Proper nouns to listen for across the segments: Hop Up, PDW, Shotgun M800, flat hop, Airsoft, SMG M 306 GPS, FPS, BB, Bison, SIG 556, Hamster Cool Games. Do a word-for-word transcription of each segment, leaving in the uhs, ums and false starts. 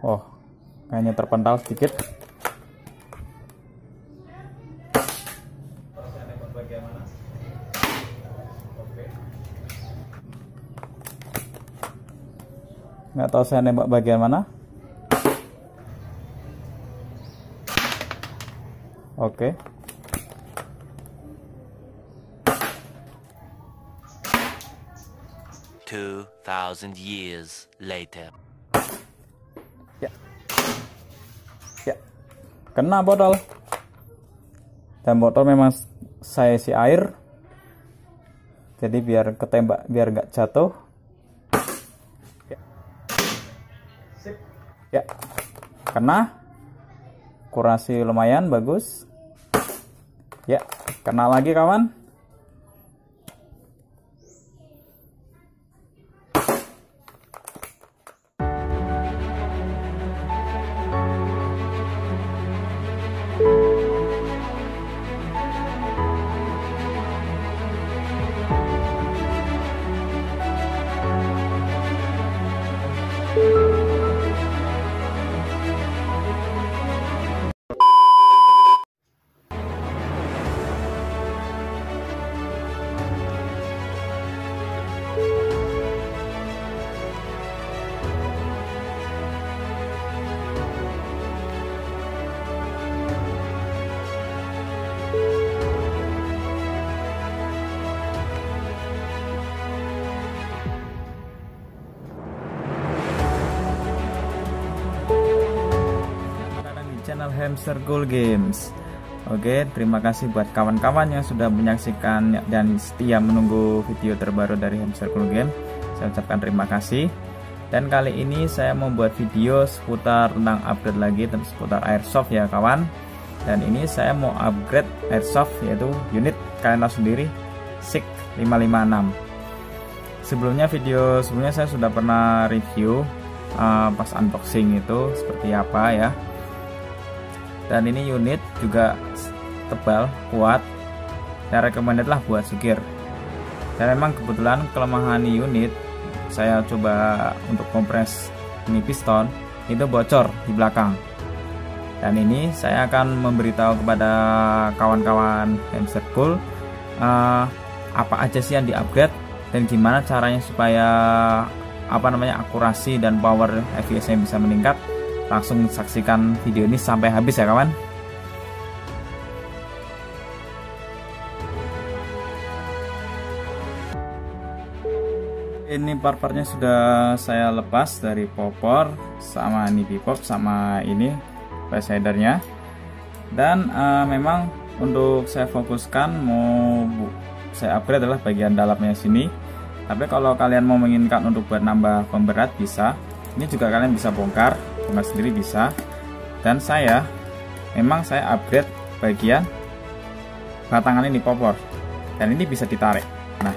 Oh, kayaknya terpental sedikit. Nggak tahu saya nembak bagian mana. Oke. two thousand years later. Ya. Ya. Kena botol. Dan botol memang saya isi air. Jadi biar ketembak, biar nggak jatuh. Ya, kena. Kurasi lumayan bagus. Ya, kena lagi kawan. Channel Hamster Cool Games. Oke, terima kasih buat kawan-kawan yang sudah menyaksikan dan setia menunggu video terbaru dari Hamster Cool Games. Saya ucapkan terima kasih. Dan kali ini saya membuat video seputar tentang upgrade lagi seputar airsoft ya kawan. Dan ini saya mau upgrade airsoft, yaitu unit kalian tahu sendiri S I G lima lima enam. Sebelumnya video sebelumnya saya sudah pernah review uh, pas unboxing itu seperti apa ya. Dan ini unit juga tebal, kuat. Saya recommended lah buat sugir. Dan memang kebetulan kelemahan unit, saya coba untuk kompres ini piston, itu bocor di belakang. Dan ini saya akan memberitahu kepada kawan-kawan Hamster Cool uh, apa aja sih yang di upgrade dan gimana caranya supaya apa namanya akurasi dan power F P S-nya bisa meningkat. Langsung saksikan video ini sampai habis ya kawan. Ini part-partnya sudah saya lepas dari popor sama nipi pop sama ini pesidernya. Dan uh, memang untuk saya fokuskan mau saya upgrade adalah bagian dalamnya sini. Tapi kalau kalian mau menginginkan untuk buat nambah pemberat bisa. Ini juga kalian bisa bongkar dengan sendiri bisa. Dan saya memang saya upgrade bagian batangan ini popor. Dan ini bisa ditarik. Nah,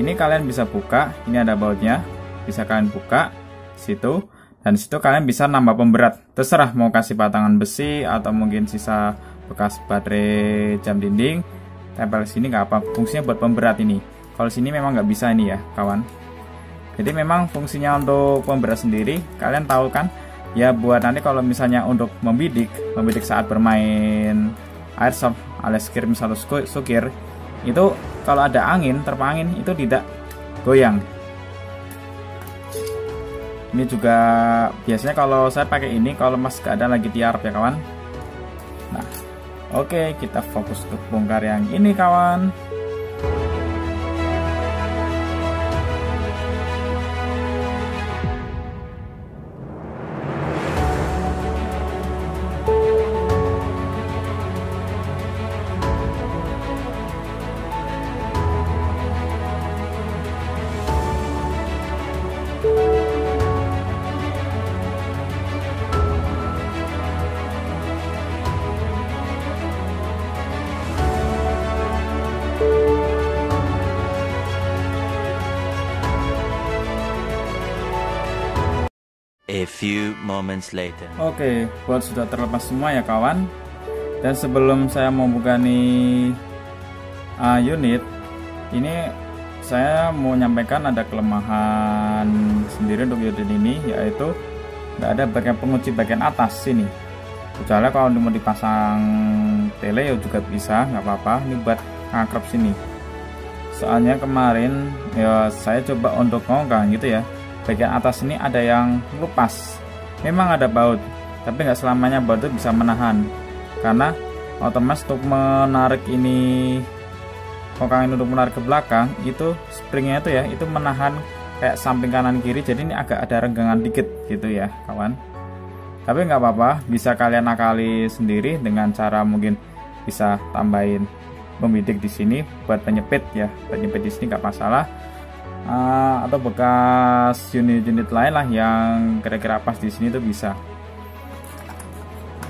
ini kalian bisa buka. Ini ada bautnya. Bisa kalian buka situ. Dan situ kalian bisa nambah pemberat. Terserah mau kasih batangan besi atau mungkin sisa bekas baterai jam dinding. Tempel sini nggak apa. Fungsinya buat pemberat ini. Kalau sini memang nggak bisa ini ya kawan. Jadi memang fungsinya untuk pemberat sendiri, kalian tahu kan? Ya buat nanti kalau misalnya untuk membidik, membidik saat bermain airsoft alias kirim satu sukir, itu kalau ada angin, terpa angin itu tidak goyang. Ini juga biasanya kalau saya pakai ini kalau mas gak ada lagi tiarap ya kawan. Nah, oke okay, kita fokus ke bongkar yang ini kawan. A few moments later. Oke, okay, buat sudah terlepas semua ya kawan. Dan sebelum saya membuka nih uh, unit, ini saya mau nyampaikan ada kelemahan sendiri untuk unit ini, yaitu nggak ada bagian pengunci bagian atas sini. Kecuali kalau mau dipasang tele ya juga bisa, nggak apa-apa. Ini buat akrab sini. Soalnya kemarin ya saya coba untuk ngongkang gitu ya, bagian atas ini ada yang lepas. Memang ada baut, tapi nggak selamanya baut itu bisa menahan. Karena otomatis untuk menarik ini, ngongkang ini untuk menarik ke belakang, itu springnya itu ya, itu menahan kayak samping kanan kiri. Jadi ini agak ada renggangan dikit gitu ya kawan, tapi nggak apa-apa, bisa kalian akali sendiri dengan cara mungkin bisa tambahin pembidik di sini buat penyepit ya, penyepit di sini nggak masalah, uh, atau bekas unit-unit lain lah yang kira-kira pas di sini tuh bisa.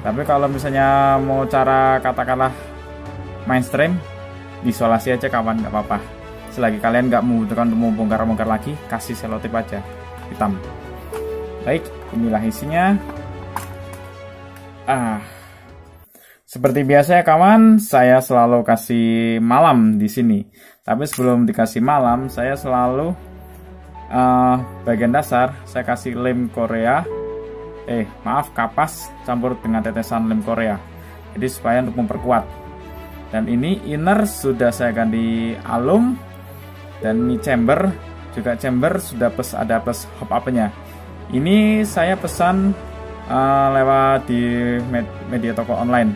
Tapi kalau misalnya mau cara katakanlah mainstream, isolasi aja kawan, nggak apa-apa. Selagi kalian nggak membutuhkan untuk membongkar-bongkar lagi, kasih selotip aja hitam. Baik, inilah isinya. Ah, seperti biasa ya kawan, saya selalu kasih malam di sini. Tapi sebelum dikasih malam, saya selalu uh, bagian dasar saya kasih lem Korea. Eh, maaf, kapas campur dengan tetesan lem Korea. Jadi supaya untuk memperkuat. Dan ini inner sudah saya ganti alum. Dan ini chamber, juga chamber sudah plus ada plus hop up-nya. Ini saya pesan uh, lewat di med media toko online.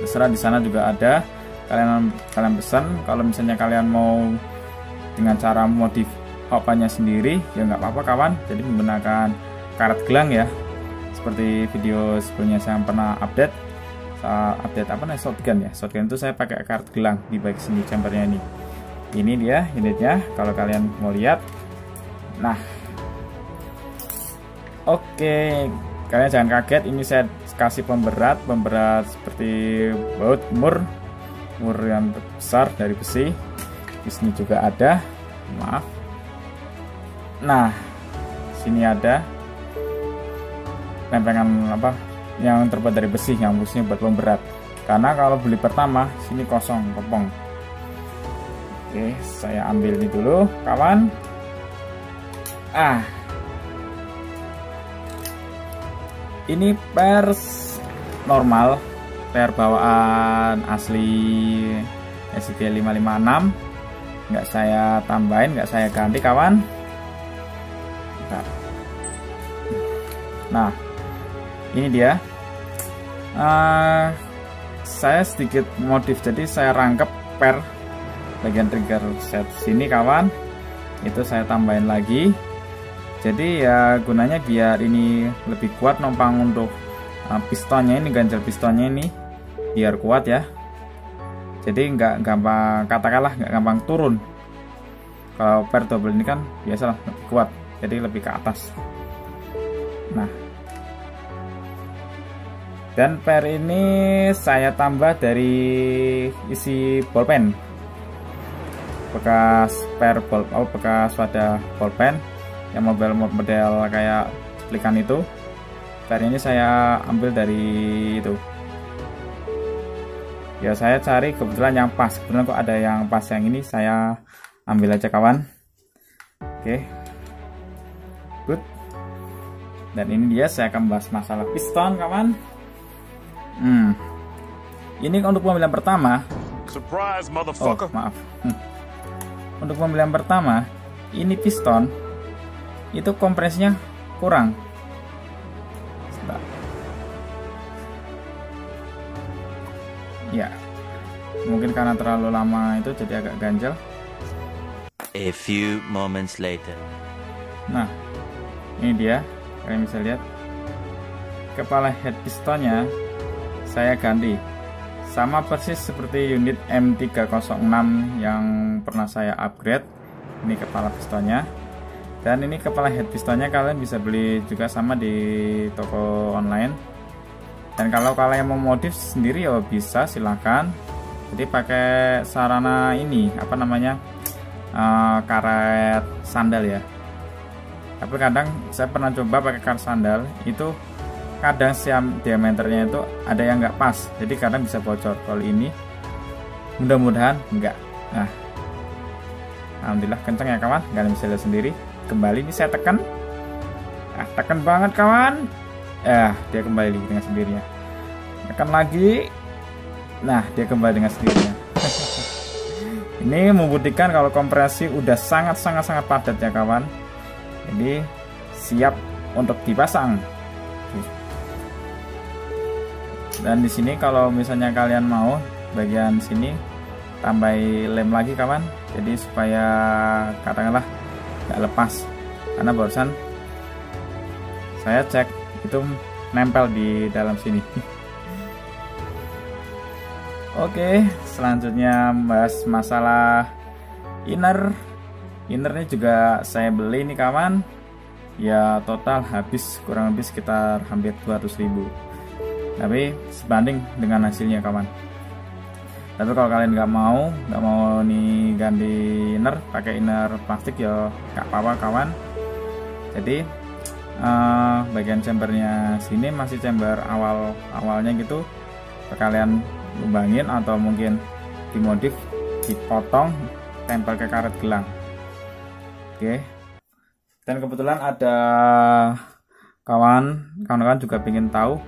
Terserah, di sana juga ada. Kalian kalian pesan. Kalau misalnya kalian mau dengan cara modif hop-nya sendiri, ya nggak apa-apa kawan. Jadi menggunakan karet gelang ya. Seperti video sebelumnya saya pernah update. Saya update apa nih? Shotgun ya. Shotgun itu saya pakai karet gelang di bagian sini chambernya ini. Ini dia unitnya, kalau kalian mau lihat. Nah, oke, kalian jangan kaget. Ini saya kasih pemberat, pemberat seperti baut mur, mur yang besar dari besi. Di sini juga ada, maaf. Nah, sini ada lempengan apa yang terbuat dari besi, yang khususnya buat pemberat. Karena kalau beli pertama, sini kosong, kepong. Oke, saya ambil ini dulu, kawan. Ah, ini pers normal, per bawaan asli S I G lima lima enam. Nggak saya tambahin, nggak saya ganti, kawan. Bentar. Nah, ini dia. Uh, saya sedikit modif, jadi saya rangkep per bagian trigger set sini kawan, itu saya tambahin lagi. Jadi ya gunanya biar ini lebih kuat nompang untuk uh, pistonnya ini, ganjel pistonnya ini biar kuat ya. Jadi nggak gampang, katakanlah nggak gampang turun. Kalau per double ini kan biasalah lebih kuat, jadi lebih ke atas. Nah, dan per ini saya tambah dari isi bolpen, bekas per ball, oh, bekas wadah bolpen yang model-model kayak cuplikan itu. Per ini saya ambil dari itu ya, saya cari kebetulan yang pas, kebetulan kok ada yang pas, yang ini saya ambil aja kawan. Oke, good. Dan ini dia, saya akan bahas masalah piston kawan. hmm. Ini untuk pemilihan pertama. Surprise, motherfucker. Oh, maaf. hmm. Untuk pembelian pertama, ini piston itu kompresnya kurang. Sebentar. Ya, mungkin karena terlalu lama itu jadi agak ganjel. A few moments later. Nah, ini dia. Kalian bisa lihat kepala head pistonnya saya ganti. Sama persis seperti unit M tiga nol enam yang pernah saya upgrade. Ini kepala pistonnya. Dan ini kepala head pistonnya kalian bisa beli juga sama di toko online. Dan kalau kalian mau modif sendiri ya bisa, silahkan. Jadi pakai sarana ini, apa namanya, uh, karet sandal ya. Tapi kadang saya pernah coba pakai karet sandal, itu kadang siam diameternya itu ada yang nggak pas, jadi kadang bisa bocor. Kalau ini mudah-mudahan nggak. Nah, alhamdulillah kencang ya kawan, kalian bisa lihat sendiri. Kembali ini saya tekan, Ah, tekan banget kawan. Eh, dia kembali dengan sendirinya. Tekan lagi. Nah, dia kembali dengan sendirinya. Ini membuktikan kalau kompresi udah sangat-sangat-sangat padat ya kawan. Jadi siap untuk dipasang. Dan di sini kalau misalnya kalian mau bagian sini tambahi lem lagi kawan. Jadi supaya katakanlah nggak lepas. Karena barusan saya cek itu nempel di dalam sini. Oke, selanjutnya membahas masalah inner. Innernya juga saya beli nih kawan. Ya total habis kurang lebih sekitar hampir dua ratus ribu. Tapi sebanding dengan hasilnya kawan. Tapi kalau kalian nggak mau, nggak mau nih ganti inner, pakai inner plastik ya nggak apa-apa kawan. Jadi Uh, bagian chambernya sini masih chamber awal awalnya gitu, kalian lubangin atau mungkin dimodif, dipotong, tempel ke karet gelang. Oke. Dan kebetulan ada kawan kawan-kawan juga ingin tahu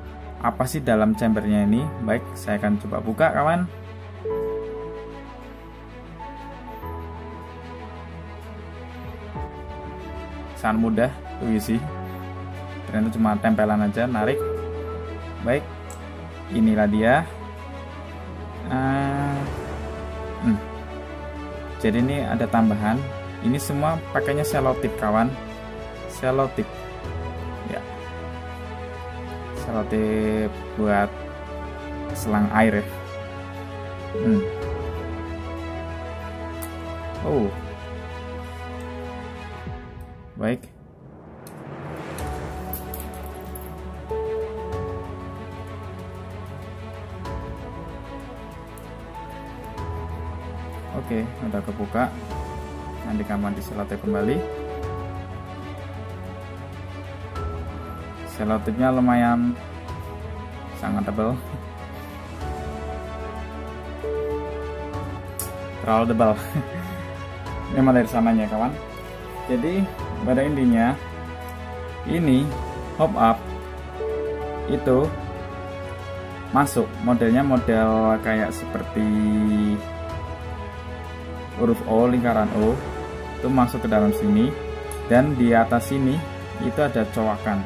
apa sih dalam chambernya ini. Baik, saya akan coba buka kawan. Sangat mudah tuh isi. Dan itu cuma tempelan aja, narik. Baik, inilah dia. Uh, hmm. Jadi ini ada tambahan. Ini semua pakainya selotip kawan. Selotip, ya. Selotip buat selang air. Ya. Hmm. Oh, baik. Oke, udah kebuka. Nanti kamu diselotip kembali. Selotipnya lumayan sangat tebal. Terlalu tebal. Memang dari sananya kawan. Jadi pada intinya ini hop up itu masuk modelnya model kayak seperti huruf O, lingkaran O itu masuk ke dalam sini, dan di atas sini itu ada cowakan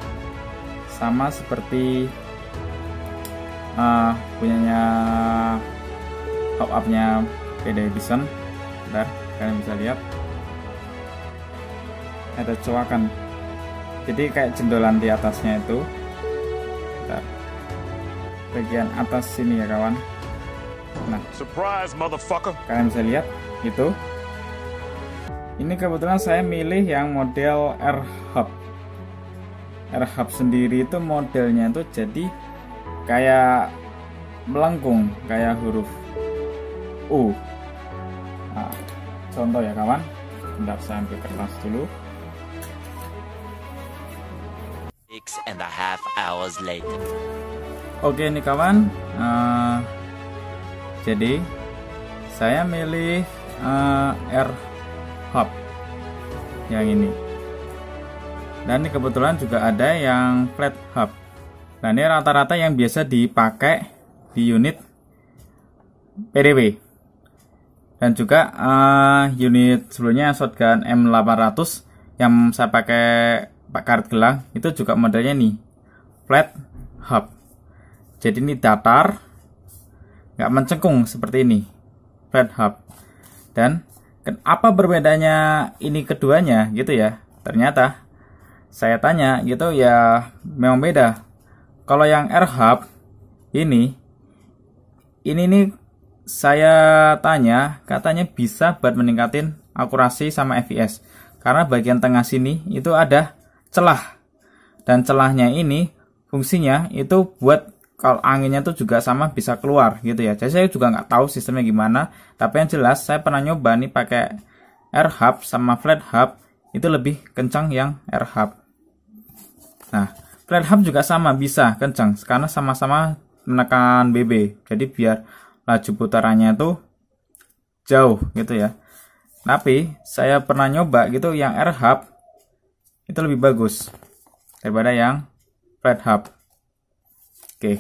sama seperti uh, punyanya hop up-nya P D Bison. Bentar, kalian bisa lihat ada cowakan, jadi kayak jendolan di atasnya itu. Bentar, bagian atas sini ya kawan. Nah, surprise, motherfucker. Kalian bisa lihat gitu. Ini kebetulan saya milih yang model R-hop. R-hop sendiri itu modelnya itu jadi kayak melengkung, kayak huruf U. Nah, contoh ya kawan. Bentar, saya ambil kertas dulu. Six and a half hours later. Oke nih kawan. Uh, jadi saya milih uh, R-hop yang ini, dan ini kebetulan juga ada yang flat hop. Nah, ini rata-rata yang biasa dipakai di unit P D W dan juga uh, unit sebelumnya shotgun M delapan ratus yang saya pakai pak karet gelang itu juga modelnya nih flat hop. Jadi ini datar, nggak mencengkung seperti ini. Flat hop. Dan apa perbedaannya ini keduanya gitu ya? Ternyata saya tanya gitu ya, memang beda. Kalau yang R-hop ini ini nih saya tanya, katanya bisa buat meningkatin akurasi sama F P S. Karena bagian tengah sini itu ada celah. Dan celahnya ini fungsinya itu buat kalau anginnya tuh juga sama bisa keluar gitu ya. Jadi saya juga nggak tahu sistemnya gimana. Tapi yang jelas saya pernah nyoba nih pakai R-hop sama flat hop, itu lebih kencang yang R-hop. Nah, flat hop juga sama bisa kencang karena sama-sama menekan B B. Jadi biar laju putarannya tuh jauh gitu ya. Tapi saya pernah nyoba gitu yang R-hop itu lebih bagus. daripada yang flat hop. Oke.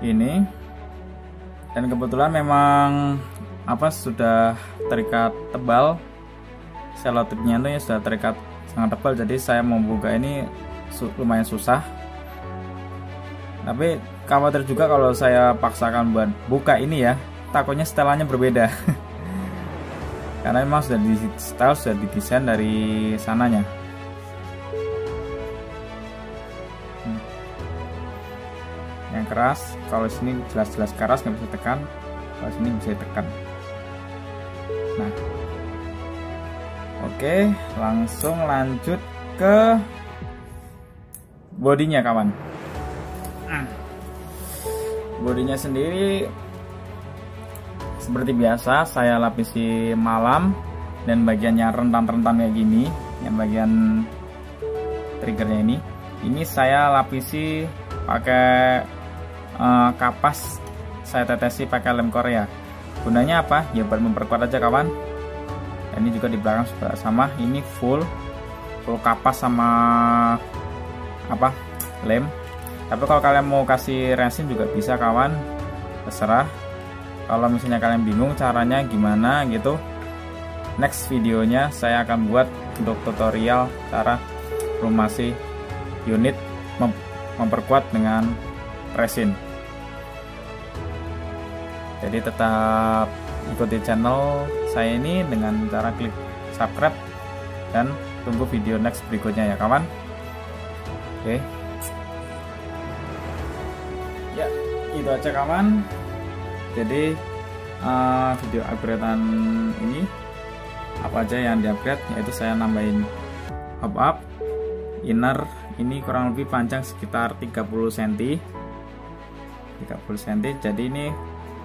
Ini. Dan kebetulan memang apa sudah terikat tebal. Selotipnya itu sudah terikat sangat tebal, jadi saya membuka ini lumayan susah. Tapi khawatir juga kalau saya paksakan buat buka ini ya, takutnya setelannya berbeda. Karena memang sudah di style, sudah didesain dari sananya. Hmm. Yang keras, kalau sini jelas-jelas keras nggak bisa tekan, kalau sini bisa tekan. Nah, oke, langsung lanjut ke bodinya kawan. Bodinya sendiri seperti biasa saya lapisi malam, dan bagiannya rentan-rentan kayak gini, yang bagian triggernya ini ini saya lapisi pakai uh, kapas, saya tetesi pakai lem Korea. Gunanya apa ya, buat memperkuat aja kawan. Dan ini juga di belakang sudah sama, ini full full kapas sama apa lem. Tapi kalau kalian mau kasih resin juga bisa kawan, terserah. Kalau misalnya kalian bingung caranya gimana gitu, next videonya saya akan buat untuk tutorial cara formasi unit mem memperkuat dengan resin. Jadi tetap ikuti channel saya ini dengan cara klik subscribe dan tunggu video next berikutnya ya kawan. Oke. Ya, itu aja kawan. Jadi uh, video upgradean ini apa aja yang diupgrade, yaitu saya nambahin hop up inner, ini kurang lebih panjang sekitar tiga puluh sentimeter. Jadi ini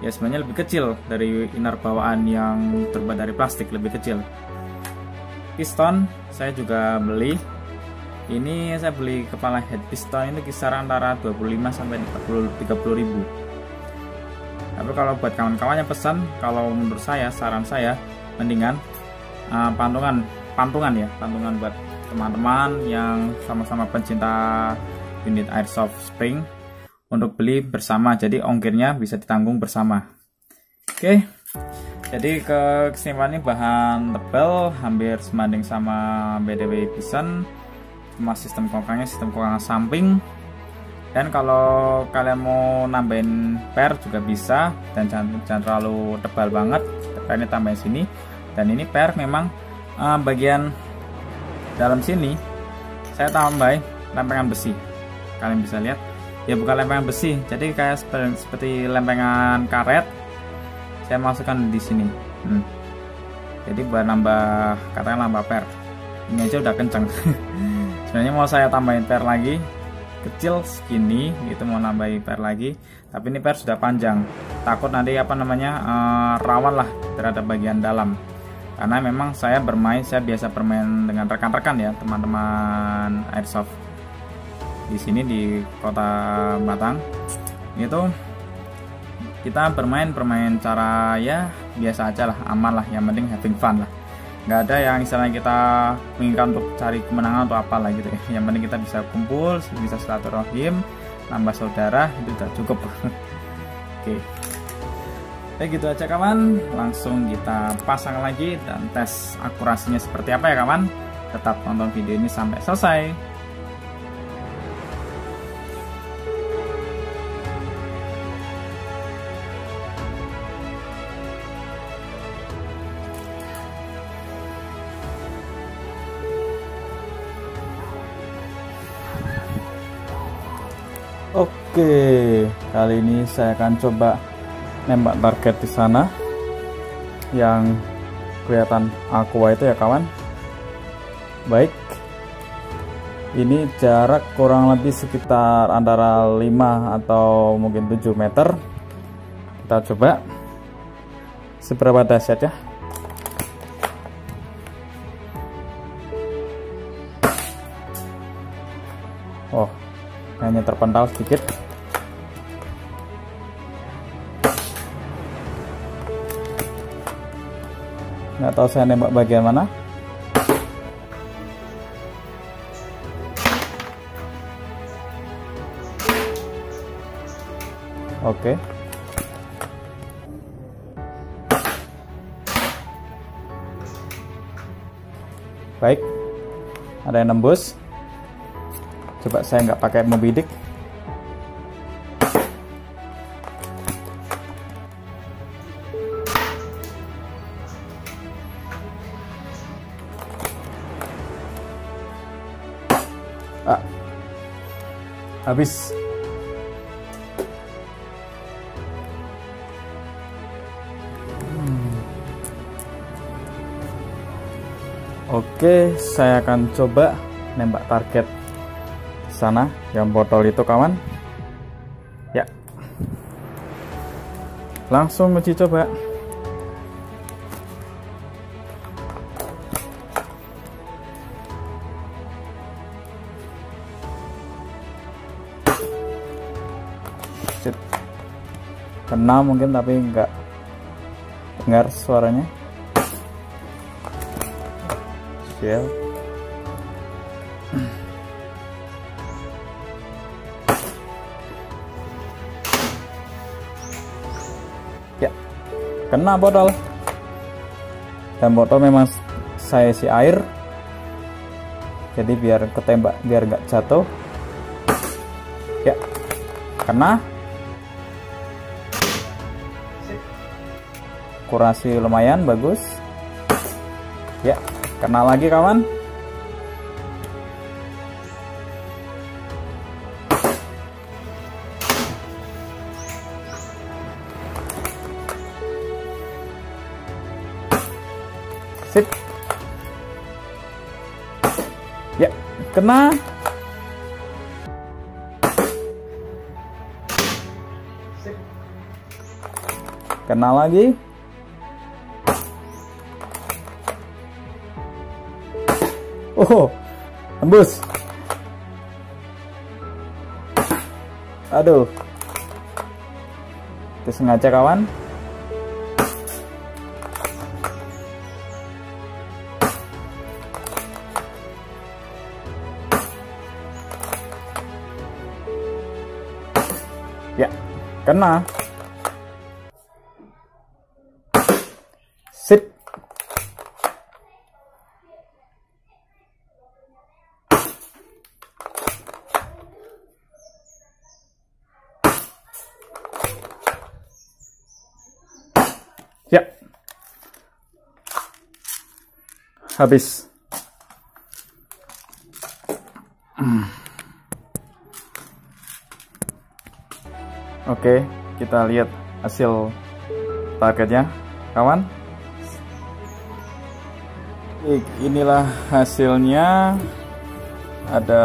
ya sebenarnya lebih kecil dari inner bawaan yang terbuat dari plastik, lebih kecil. Piston saya juga beli. Ini saya beli kepala head piston itu kisaran antara dua puluh lima sampai tiga puluh ribu. Tapi kalau buat kawan-kawannya pesan, kalau menurut saya, saran saya mendingan uh, pantungan, pantungan ya, pantungan buat teman-teman yang sama-sama pencinta unit airsoft spring untuk beli bersama. Jadi ongkirnya bisa ditanggung bersama. Oke. Jadi kesimpulannya bahan tebal hampir sebanding sama B D W Bison. Cuma sistem kokangnya sistem kokang samping, dan kalau kalian mau nambahin per juga bisa, dan jangan, jangan terlalu tebal banget, ini tambahin sini. Dan ini per memang uh, bagian dalam sini saya tambahin lempengan besi, kalian bisa lihat ya, bukan lempengan besi, jadi kayak seperti, seperti lempengan karet saya masukkan di sini. hmm. Jadi buat nambah, katakan nambah per ini aja udah kenceng. Sebenarnya mau saya tambahin per lagi kecil segini gitu, mau nambahin per lagi, tapi ini per sudah panjang, takut nanti apa namanya uh, rawan lah terhadap bagian dalam. Karena memang saya bermain, saya biasa bermain dengan rekan-rekan ya, teman-teman airsoft di sini di kota Batang itu, kita bermain bermain cara ya biasa aja lah, aman lah, yang penting having fun lah. Nggak ada yang misalnya kita menginginkan untuk cari kemenangan atau apalah gitu ya, yang penting kita bisa kumpul, bisa silaturahim, nambah saudara, itu sudah cukup. Oke, okay. Ya gitu aja kawan, langsung kita pasang lagi dan tes akurasinya seperti apa ya kawan. Tetap nonton video ini sampai selesai. Oke, kali ini saya akan coba nembak target di sana yang kelihatan aqua itu ya kawan. Baik, ini jarak kurang lebih sekitar antara lima atau mungkin tujuh meter. Kita coba seberapa dahsyat ya. Oh, hanya terpental sedikit. Nggak tahu saya nembak bagian mana. Oke. Okay. Baik, ada yang nembus. Coba saya nggak pakai membidik. Ah, habis. Oke, saya akan coba nembak target sana yang botol itu, kawan. Ya, langsung uji coba. Shit. Kena mungkin, tapi nggak dengar suaranya. Ya. Ya, kena botol. Dan botol memang saya isi air. Jadi biar ketembak, biar nggak jatuh. Ya, kena. Kurasi lumayan bagus. Ya. Kena lagi, kawan. Sip. Ya, kena. Sip. Kena lagi. Oh, tembus. Aduh, itu sengaja, kawan. Ya, kena. Sip. Habis. hmm. Oke, kita lihat hasil targetnya, kawan. Inilah hasilnya. Ada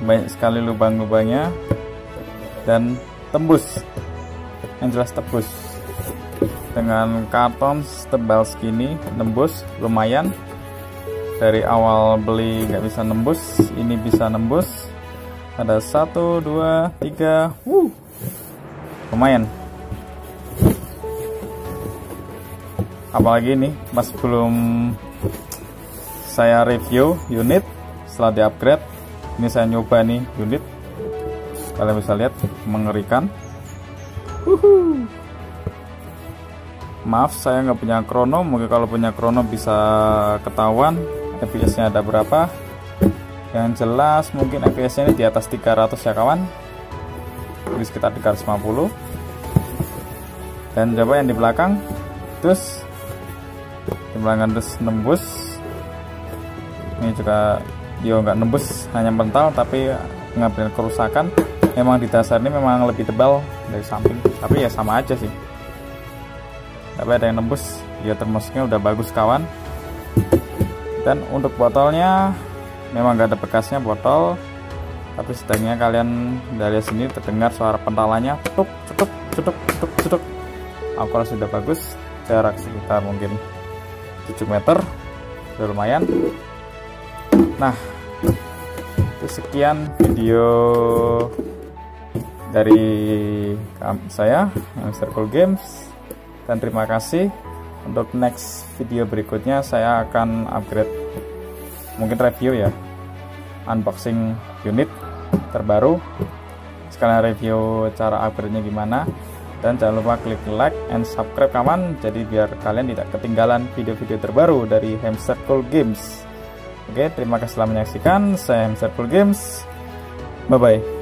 banyak sekali lubang-lubangnya dan tembus. Yang jelas tembus dengan karton tebal segini, tembus lumayan. Dari awal beli nggak bisa nembus, ini bisa nembus. Ada satu, dua, tiga, wuh, lumayan. Apalagi ini, mas belum saya review unit setelah di upgrade. Ini saya nyoba nih unit. Kalian bisa lihat, mengerikan. Uhuh. Maaf, saya nggak punya krono. Mungkin kalau punya krono bisa ketahuan F P S-nya ada berapa. Yang jelas mungkin F P S-nya ini di atas tiga ratus ya, kawan. Jadi sekitar tiga ratus lima puluh. Dan coba yang di belakang. Terus di belakang terus nembus. Ini juga yo nggak nembus, hanya mental, tapi ngambil kerusakan. Memang di dasar ini memang lebih tebal dari samping, tapi ya sama aja sih. Tapi ada yang nembus, ya termasuknya udah bagus, kawan. Dan untuk botolnya memang gak ada bekasnya botol, tapi setidaknya kalian dari sini terdengar suara pentalannya, cetuk cetuk cetuk cetuk cetuk. Akurat sudah bagus, jarak sekitar mungkin tujuh meter, sudah lumayan. Nah, itu sekian video dari saya, Hamster Cool Games. Dan terima kasih. Untuk next video berikutnya saya akan upgrade, mungkin review ya, unboxing unit terbaru sekalian review cara upgrade-nya gimana. Dan jangan lupa klik like and subscribe kawan, jadi biar kalian tidak ketinggalan video-video terbaru dari Hamster Cool Games. Oke, terima kasih telah menyaksikan. Saya Hamster Cool Games. Bye-bye.